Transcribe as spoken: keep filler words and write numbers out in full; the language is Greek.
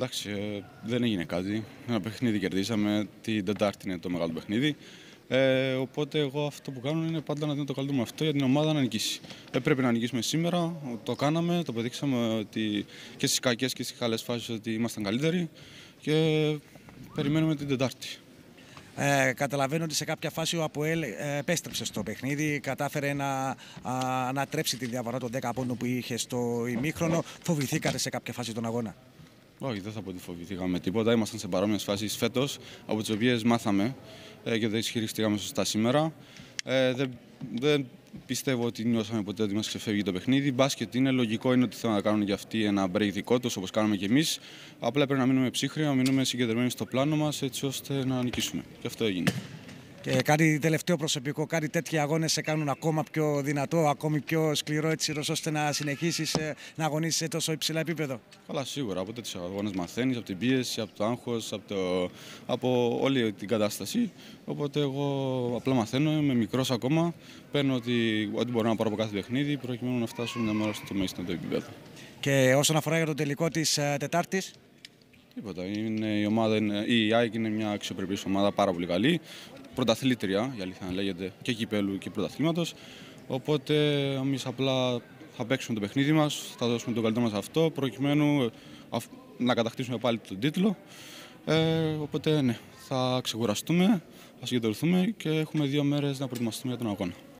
Εντάξει, δεν έγινε κάτι. Ένα παιχνίδι κερδίσαμε. Την Τετάρτη είναι το μεγάλο παιχνίδι. Ε, οπότε, εγώ αυτό που κάνω είναι πάντα να δίνω το καλύτερο μου αυτό για την ομάδα να νικήσει. Ε, πρέπει να νικήσουμε σήμερα. Το κάναμε, το πετύχαμε ότι και στις κακές και στις καλές φάσεις ότι ήμασταν καλύτεροι. Και περιμένουμε την Τετάρτη. Ε, καταλαβαίνω ότι σε κάποια φάση ο Αποέλ επέστρεψε στο παιχνίδι, κατάφερε να ανατρέψει τη διαφορά των δέκα πόντων που είχε στο ημίχρονο. Φοβηθήκατε σε κάποια φάση τον αγώνα? Όχι, δεν θα πω ότι φοβηθήκαμε τίποτα. Ήμασταν σε παρόμοιες φάσεις φέτος, από τις οποίες μάθαμε ε, και δεν ισχυριστήκαμε σωστά σήμερα. Ε, δεν, δεν πιστεύω ότι νιώσαμε ποτέ ότι μας ξεφεύγει το παιχνίδι. Μπάσκετ είναι, λογικό είναι ότι θέλουν να κάνουν και αυτοί ένα break δικό τους, όπως κάναμε και εμείς. Απλά πρέπει να μείνουμε ψύχροι, να μείνουμε συγκεντρωμένοι στο πλάνο μας, έτσι ώστε να νικήσουμε. Και αυτό έγινε. Και κάτι τελευταίο προσωπικό, κάτι τέτοιοι αγώνες σε κάνουν ακόμα πιο δυνατό, ακόμη πιο σκληρό, έτσι ώστε να συνεχίσεις να αγωνίσεις σε τόσο υψηλά επίπεδο? Καλά, σίγουρα. Από τέτοιους αγώνες μαθαίνεις, από την πίεση, από το άγχος, από, το... από όλη την κατάσταση. Οπότε εγώ απλά μαθαίνω, είμαι μικρός ακόμα. Παίρνω ότι, ότι μπορώ να πάρω από κάθε παιχνίδι προκειμένου να φτάσουμε μια μέρα στο μέγιστο επίπεδο. Και όσον αφορά για το τελικό της Τετάρτης? Τίποτα. Είναι, η ομάδα, είναι, η ΙΑΙΚ είναι μια αξιοπρεπής ομάδα, πάρα πολύ καλή. Πρωταθλήτρια, η αλήθεια να λέγεται, και κυπέλου και πρωταθλήματος. Οπότε εμείς απλά θα παίξουμε το παιχνίδι μας, θα δώσουμε τον καλύτερό μας αυτό, προκειμένου να κατακτήσουμε πάλι τον τίτλο. Ε, οπότε ναι, θα ξεκουραστούμε, θα συγκεντρωθούμε και έχουμε δύο μέρες να προετοιμαστούμε για τον αγώνα.